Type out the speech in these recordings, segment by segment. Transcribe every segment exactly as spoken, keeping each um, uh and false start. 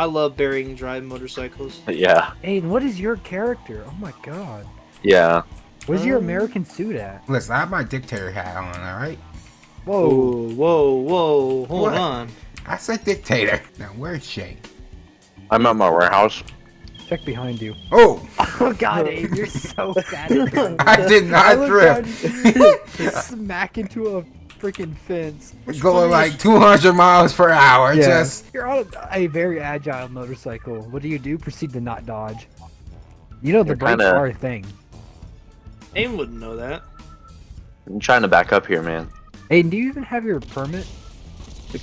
I love bearing drive motorcycles. Yeah. Aiden, what is your character? Oh my god. Yeah. Where's um, your American suit at? Listen, I have my dictator hat on, alright? Whoa, Ooh. whoa, whoa, hold what? on. I said dictator. Now where's Shane? I'm at my warehouse. Check behind you. Oh! Oh god, Aiden, you're so bad at this. I did not drift. Smack into a freaking fence. It's going like two hundred miles per hour. Yeah. Just you're on a, a very agile motorcycle. What do you do? Proceed to not dodge. You know the brakes are a thing. Aiden wouldn't know that. I'm trying to back up here, man. Aiden, do you even have your permit?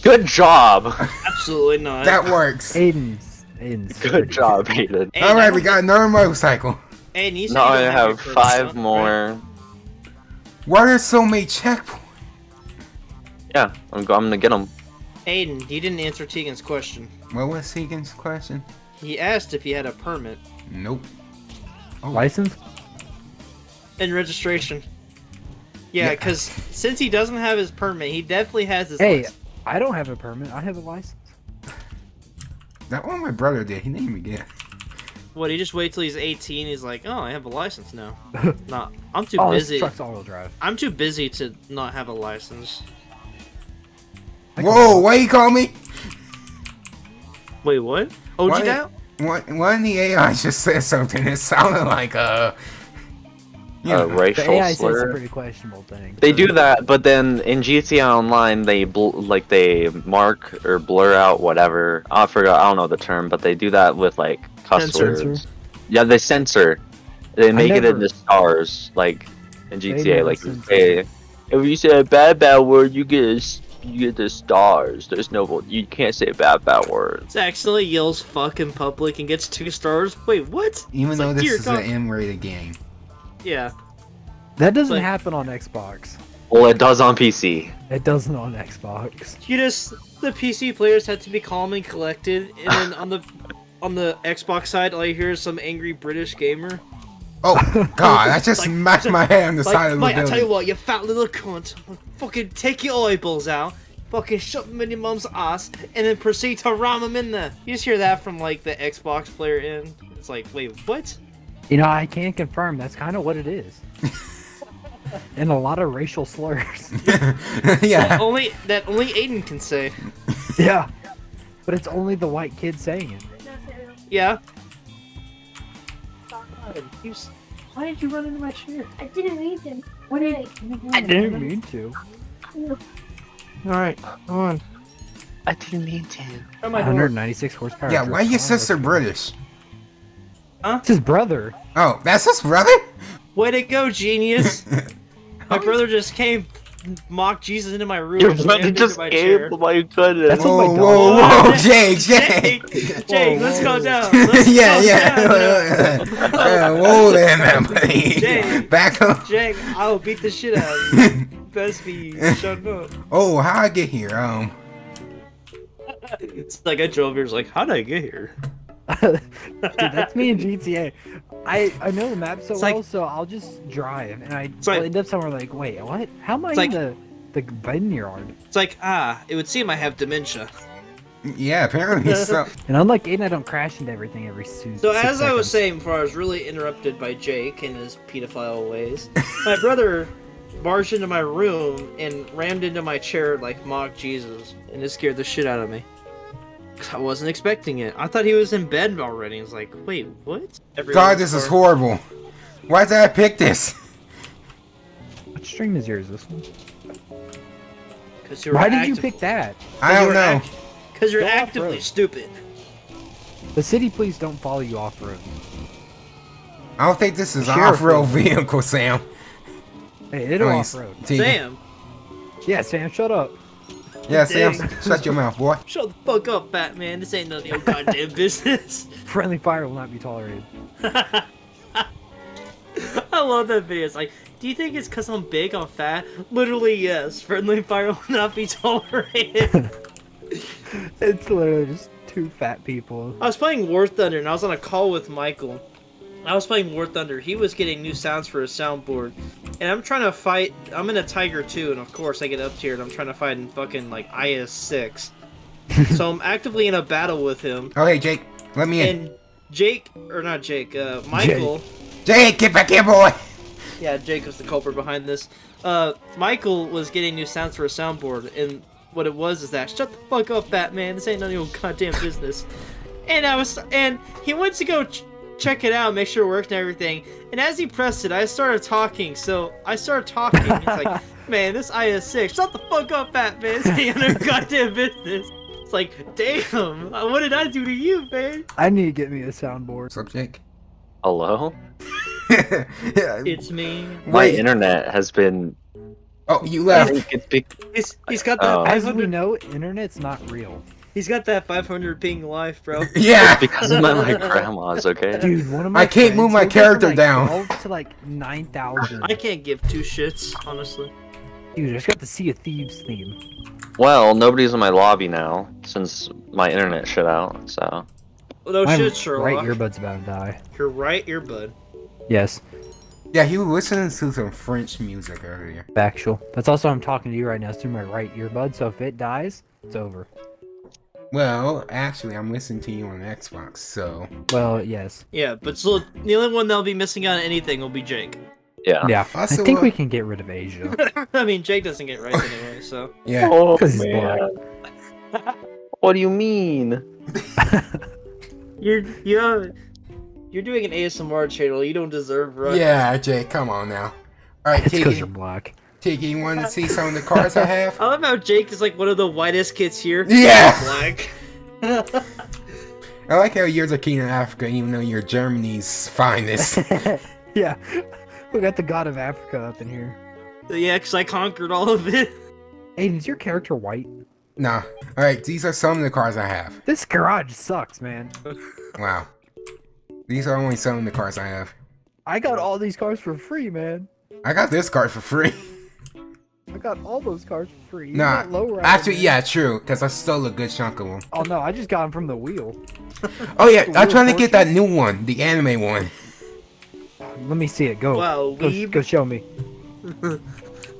Good job. Absolutely not. That works. Aiden. Aiden's Good job, Aiden. Aiden. All right, we got another motorcycle. Aiden, you no, I have five more. Why are there so many checkpoints? Yeah, I'm, I'm gonna get them. Aiden, you didn't answer Tegan's question. What was Tegan's question? He asked if he had a permit. Nope. Oh. License? And registration. Yeah, because yeah. since he doesn't have his permit, he definitely has his hey, license. I don't have a permit. I have a license. That one my brother did. He named me again. What? He just wait till he's eighteen. He's like, oh, I have a license now. Nah, I'm too oh, busy. This truck's all-wheel drive. I'm too busy to not have a license. Whoa! Why you call me? Wait, what? Oh, did that? What? Why in the A I just said something? It sounded like a you a know, racial the A I slur. Says a pretty questionable thing. They do that, but then in G T A Online, they bl like they mark or blur out whatever. I forgot. I don't know the term, but they do that with like cuss words. Yeah, they censor. They make never... it into stars, like in G T A. Like, hey, if you say a bad bad word, you get a You get the stars. There's no. You can't say bad bad words. Zach actually yells "fuck" in public and gets two stars. Wait, what? Even it's though like, this is an M-rated game. Yeah. That doesn't like, happen on Xbox. Well, it does on P C. It doesn't on Xbox. You just the P C players had to be calm and collected, and then on the on the Xbox side, all you hear is some angry British gamer. Oh god, I just like, smacked so, my head on the like, side of the mate, building. Mate, I tell you what, you fat little cunt. Fucking take your eyeballs out, fucking shove them in your mum's ass, and then proceed to ram them in there. You just hear that from like the Xbox player end. It's like, wait, what? You know, I can confirm that's kind of what it is. And a lot of racial slurs. Yeah. Yeah. That only, that only Aiden can say. Yeah. But it's only the white kid saying it. Yeah. You, why did you run into my chair? I didn't mean to. What did I? I didn't mean to. No. All right, come on. I didn't mean to. one ninety-six horsepower. Yeah, why your sister British? Huh? It's his brother. Oh, that's his brother? Way to go, genius! My brother just came, mocked Jesus into my room. Your brother just my came. Oh my goodness! That's whoa, what my whoa, whoa, whoa, Jake, Jake, Jake, Jake whoa, let's whoa. go down. Let's yeah, go yeah. Down. Yeah, whoa there, man, buddy. Jake, back up. Jake, I'll beat the shit out of you. Best be shut up. Oh, how I get here? Um, it's like I drove here. It's like, how did I get here? Dude, that's me in G T A. I I know the map so it's well, like, so I'll just drive, and I like, end up somewhere like, wait, what? How am I in like, the the vineyard? It's like, ah, it would seem I have dementia. Yeah, apparently so. And unlike Aiden, I don't crash into everything every soon. So as seconds. I was saying before, I was really interrupted by Jake and his pedophile ways. My brother barged into my room and rammed into my chair like mock Jesus, and it scared the shit out of me. I wasn't expecting it. I thought he was in bed already. I was like, wait, what? Everyone God, this started. is horrible. Why did I pick this? What stream is yours, this one? You were Why did you pick that? I don't know. Because you're Go actively stupid. The city police don't follow you off-road. I don't think this is an off-road vehicle, Sam. Hey, it'll oh, off-road. Sam? Yeah, Sam, shut up. Yeah, Sam, shut your mouth, boy. Shut the fuck up, Batman. This ain't none of your goddamn business. Friendly fire will not be tolerated. I love that video. It's like, do you think it's because I'm big, I'm fat? Literally, yes. Friendly fire will not be tolerated. It's literally just two fat people. I was playing War Thunder, and I was on a call with Michael. I was playing War Thunder. He was getting new sounds for his soundboard. And I'm trying to fight. I'm in a Tiger two, and of course I get up tiered. I'm trying to fight in fucking, like, I S six. So I'm actively in a battle with him. Oh, hey, Jake, let me in. And Jake, or not Jake, uh, Michael. Jake, Jake get back here, boy! Yeah, Jake was the culprit behind this. Uh, Michael was getting new sounds for a soundboard, and what it was is that, shut the fuck up, Batman, this ain't none of your goddamn business. And I was, and he went to go ch check it out, make sure it worked and everything, and as he pressed it, I started talking, so I started talking, it's like, man, this I S six, shut the fuck up, Batman, this ain't none of your goddamn business. It's like, damn, what did I do to you, man? I need to get me a soundboard. What's up, Jake? Hello? Yeah. It's me. My Wait. internet has been. Oh, you left. He's, he's got that. Oh. As we know, internet's not real. He's got that five hundred ping life, bro. Yeah. It's because of my like, grandma's. Okay. Dude, one of my. I can't move my character from, like, down. To like nine thousand. I can't give two shits, honestly. Dude, I just got the Sea of Thieves theme. Well, nobody's in my lobby now since my internet shut out. So. Well, no my shit, Sherlock. Right earbud's about to die. Your right earbud. Yes. Yeah, he was listening to some French music earlier. Factual. That's also I'm talking to you right now. It's through my right earbud, so if it dies, it's over. Well, actually, I'm listening to you on Xbox, so... Well, yes. Yeah, but so the only one that'll be missing out on anything will be Jake. Yeah. Yeah. Also, I think uh... we can get rid of Asia. I mean, Jake doesn't get rights anyway, so... Yeah. Oh, man. What do you mean? You're... You're... You're doing an A S M R channel. You don't deserve right. Yeah, Jake, come on now. All right, Tegan. Because you're black. Tegan, you want to see some of the cars I have? I love how Jake is like one of the whitest kids here. Yeah. Black. I like how yours are king of Africa, even though you're Germany's finest. Yeah, we got the god of Africa up in here. Yeah, because I conquered all of it. Aiden, is your character white? Nah. All right, these are some of the cars I have. This garage sucks, man. Wow. These are only some of the cars I have. I got all these cars for free, man. I got this car for free. I got all those cars for free. You nah, low actually, man. Yeah, true, because I stole a good chunk of them. Oh, no, I just got them from the wheel. Oh, yeah, I'm trying to get that new one, the anime one. Let me see it. Go. Wow, go, go show me.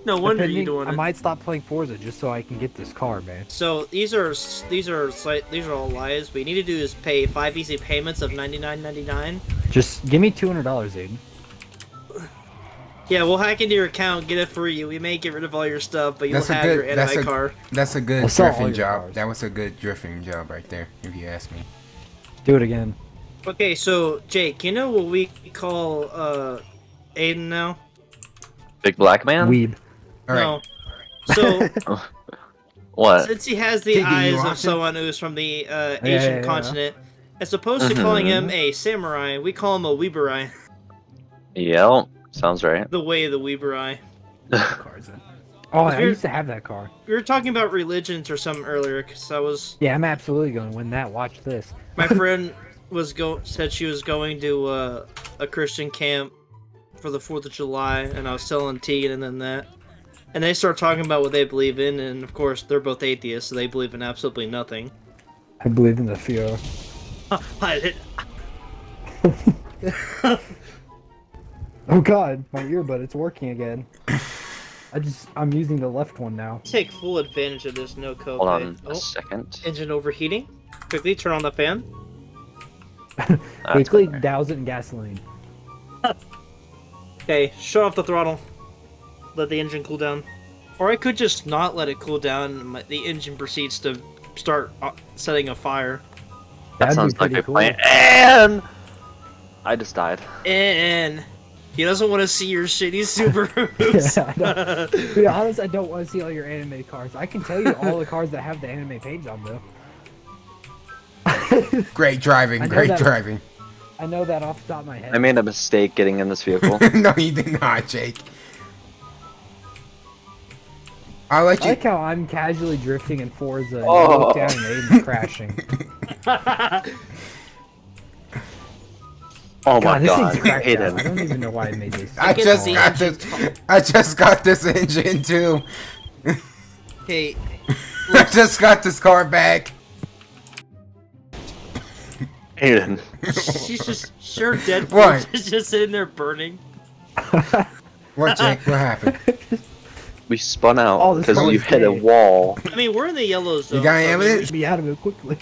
No wonder Depending, you doing it. I might stop playing Forza just so I can get this car, man. So these are these are these are all lies. What you need to do is pay five easy payments of ninety-nine ninety-nine. Just give me two hundred dollars, Aiden. Yeah, we'll hack into your account, get it for you. We may get rid of all your stuff, but you'll have your anime car. That's a good drifting job. Cars. That was a good drifting job right there, if you ask me. Do it again. Okay, so Jake, you know what we call uh, Aiden now? Big black man? Weeb. All no. Right. So, what? Since he has the Did eyes of someone who's from the uh, Asian yeah, yeah, yeah. continent, as opposed mm -hmm. to calling him a samurai, we call him a weeberai. Yeah, sounds right. The way of the weeberai. Oh, I used to have that car. We were talking about religions or something earlier, because I was... Yeah, I'm absolutely going to win that. Watch this. My friend was go said she was going to uh, a Christian camp for the fourth of July, and I was selling tea and then that. And they start talking about what they believe in, and of course, they're both atheists, so they believe in absolutely nothing. I believe in the fear. Oh god, my earbud, it's working again. I just, I'm using the left one now. Take full advantage of this no code. Hold on a oh, second. Engine overheating. Quickly turn on the fan. Quickly douse it in gasoline. Okay, shut off the throttle. Let the engine cool down, or I could just not let it cool down and the engine proceeds to start setting a fire. That, that sounds like a cool. plan. And I just died. And he doesn't want to see your shitty Subarus. Yeah, to be honest, I don't want to see all your anime cars. I can tell you all the cars that have the anime page on though. Great driving, great that, driving. I know that off the top of my head. I made a mistake getting in this vehicle. No, you did not, Jake. I like, I like how I'm casually drifting in Forza and oh. look down and Aiden's crashing. Oh my god, god. This thing's Aiden. I don't even know why I made this. I, I just got this. I just got this engine too. Hey, I just got this car back. Aiden, she's just sure dead. What? She's just sitting there burning. What, Jake? What happened? we spun out because oh, you hit a wall. I mean, we're in the yellow zone. You got so it? We should be out of it quickly.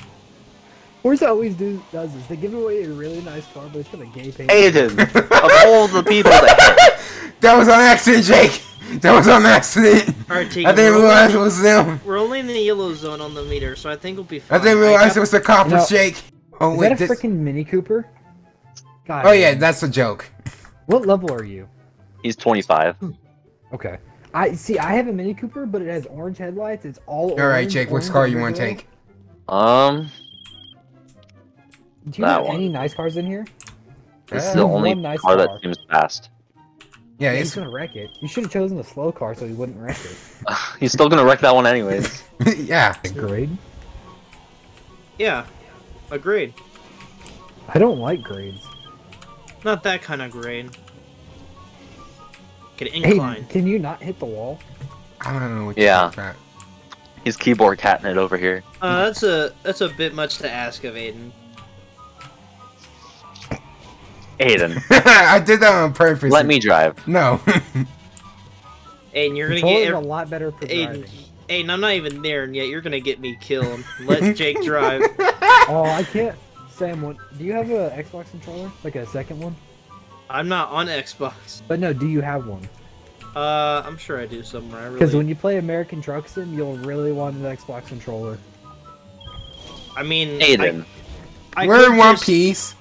Forza always do, does this. They give away a really nice car, but it's got a gay paint. Aiden! Of all the people that hit. That was on accident, Jake! That was on accident! Alright, Tegan, I didn't realize it was them. We're only in the yellow zone on the meter, so I think we'll be fine. I didn't realize I it was the cop with Jake. Oh, is wait, that a this... freaking Mini Cooper? God, oh man. Yeah, that's a joke. What level are you? He's twenty-five. Okay. I see, I have a Mini Cooper, but it has orange headlights. It's all orange. Alright, Jake, which car you want to take? Um... Do you have any nice cars in here? This yeah, is the only nice car, car that seems fast. Yeah, yeah, he's gonna wreck it. You should have chosen the slow car so he wouldn't wreck it. He's still gonna wreck that one anyways. Yeah. Grade? Yeah. A grade. I don't like grades. Not that kind of grade. Get an incline. Hey, can you not hit the wall? I don't know what you're talking about. He's keyboard catting it over here. Uh, that's a that's a bit much to ask of Aiden. Aiden. I did that on purpose. Let me drive. No. Aiden, you're gonna get a lot better for Aiden, driving. Aiden, I'm not even there, and yet you're gonna get me killed. Let Jake drive. Oh, I can't. Sam, what? Do you have a Xbox controller? Like a second one? I'm not on Xbox. But no, do you have one? Uh, I'm sure I do somewhere. Because really... when you play American Trucks, then you'll really want an Xbox controller. I mean, Aiden, I, I we're in one just... piece.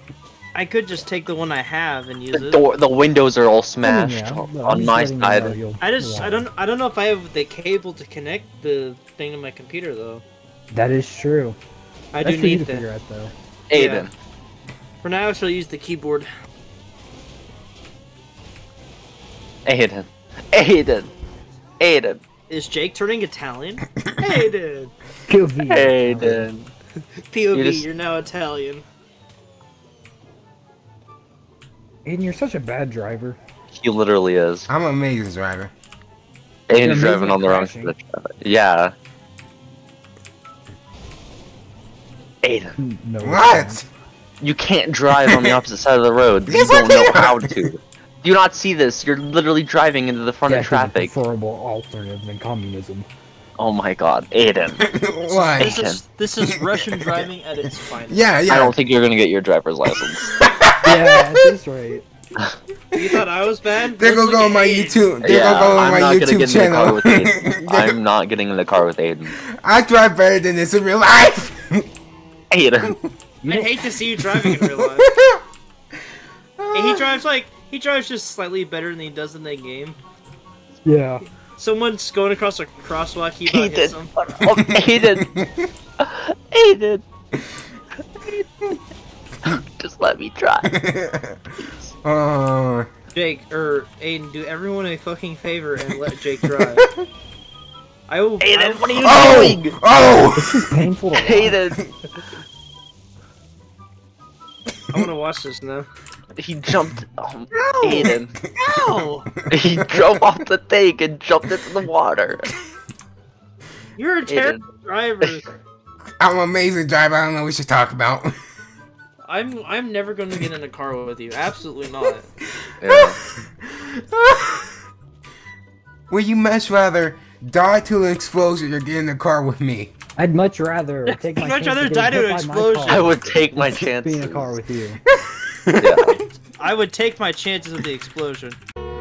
I could just take the one I have and use the door, it. The windows are all smashed oh, yeah. no, on my side. I just, I don't, I don't know if I have the cable to connect the thing to my computer though. That is true. I That's do need to figure out though. Aiden. Yeah. For now, I shall use the keyboard. Aiden. Aiden. Aiden. Is Jake turning Italian? Aiden. P O V. Aiden. P O V. You're, just... you're now Italian. Aiden, you're such a bad driver. He literally is. I'm an amazing driver. Aiden's driving on the wrong side of the traffic. Yeah. Aiden. No what? You can't drive on the opposite side of the road. You don't know how to. Do you not see this? You're literally driving into the front yeah, of traffic. It's a horrible alternative than communism. Oh my God, Aiden. Why? This is, this is Russian driving at its finest. Yeah, yeah. I don't think you're gonna get your driver's license. Yeah, that's right. You thought I was bad? They're gonna go on my YouTube. They're gonna go on my YouTube channel. I'm not getting in the car with Aiden. I drive better than this in real life. Aiden, I hate to see you driving in real life. And he drives like he drives just slightly better than he does in that game. Yeah. Someone's going across a crosswalk. He about hits him. Oh, Aiden. Aiden. Aiden. Just let me try. uh, Jake, or Aiden, do everyone a fucking favor and let Jake drive. I will. Aiden, I, what are you oh, doing? Oh! This is painful to watch. Aiden! I want to watch this now. He jumped. Oh, no! Aiden. No! He drove off the tank and jumped into the water. You're a terrible Aiden. driver. I'm an amazing driver. I don't know what you talk about. I'm I'm never gonna get in a car with you. Absolutely not. Yeah. Would you much rather die to an explosion or get in a car with me? I'd much rather take my I'd much rather die to an explosion. I would take my chances. Being in a car with you. Yeah. I would take my chances of the explosion.